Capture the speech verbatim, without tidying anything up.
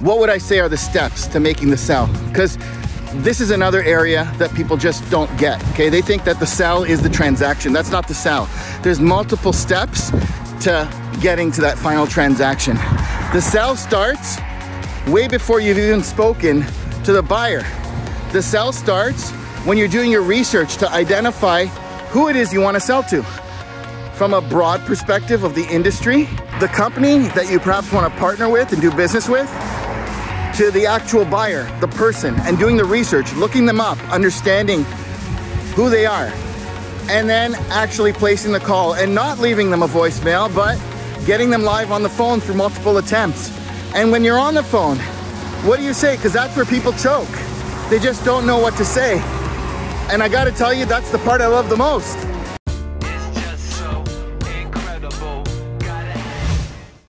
What would I say are the steps to making the cell? Because this is another area that people just don't get, okay? They think that the sell is the transaction. That's not the sell. There's multiple steps to getting to that final transaction. The sell starts way before you've even spoken to the buyer. The sell starts when you're doing your research to identify who it is you want to sell to. From a broad perspective of the industry, the company that you perhaps want to partner with and do business with, to the actual buyer, the person, and doing the research, looking them up, understanding who they are, and then actually placing the call and not leaving them a voicemail, but getting them live on the phone through multiple attempts. And when you're on the phone, what do you say? Because that's where people choke. They just don't know what to say. And I gotta tell you, that's the part I love the most.